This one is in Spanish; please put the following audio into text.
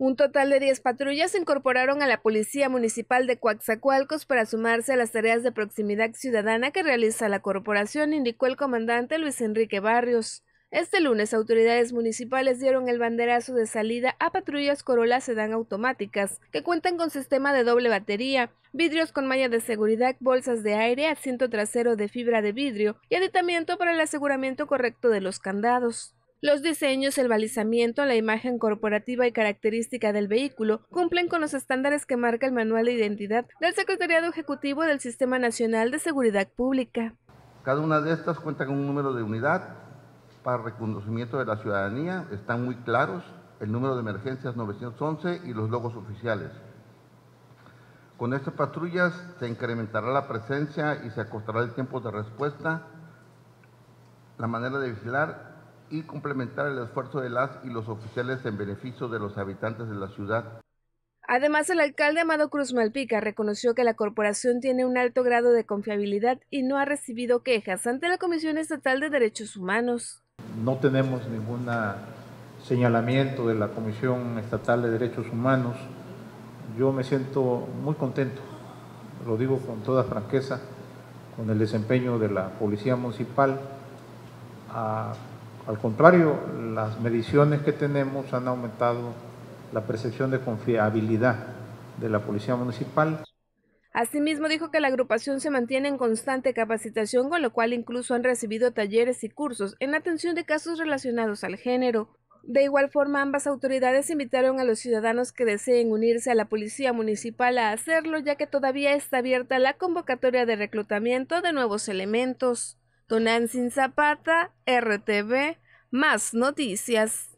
Un total de 10 patrullas se incorporaron a la Policía Municipal de Coatzacoalcos para sumarse a las tareas de proximidad ciudadana que realiza la corporación, indicó el comandante Luis Enrique Barrios. Este lunes, autoridades municipales dieron el banderazo de salida a patrullas Corolla sedán automáticas, que cuentan con sistema de doble batería, vidrios con malla de seguridad, bolsas de aire, asiento trasero de fibra de vidrio y aditamento para el aseguramiento correcto de los candados. Los diseños, el balizamiento, la imagen corporativa y característica del vehículo cumplen con los estándares que marca el Manual de Identidad del Secretariado Ejecutivo del Sistema Nacional de Seguridad Pública. Cada una de estas cuenta con un número de unidad para reconocimiento de la ciudadanía, están muy claros el número de emergencias 911 y los logos oficiales. Con estas patrullas se incrementará la presencia y se acortará el tiempo de respuesta, la manera de vigilar y complementar el esfuerzo de las y los oficiales en beneficio de los habitantes de la ciudad. Además, el alcalde Amado Cruz Malpica reconoció que la corporación tiene un alto grado de confiabilidad y no ha recibido quejas ante la Comisión Estatal de Derechos Humanos. No tenemos ningún señalamiento de la Comisión Estatal de Derechos Humanos. Yo me siento muy contento, lo digo con toda franqueza, con el desempeño de la Policía Municipal. Al contrario, las mediciones que tenemos han aumentado la percepción de confiabilidad de la Policía Municipal. Asimismo, dijo que la agrupación se mantiene en constante capacitación, con lo cual incluso han recibido talleres y cursos en atención de casos relacionados al género. De igual forma, ambas autoridades invitaron a los ciudadanos que deseen unirse a la Policía Municipal a hacerlo, ya que todavía está abierta la convocatoria de reclutamiento de nuevos elementos. Tonantzin Zapata, RTV, Más Noticias.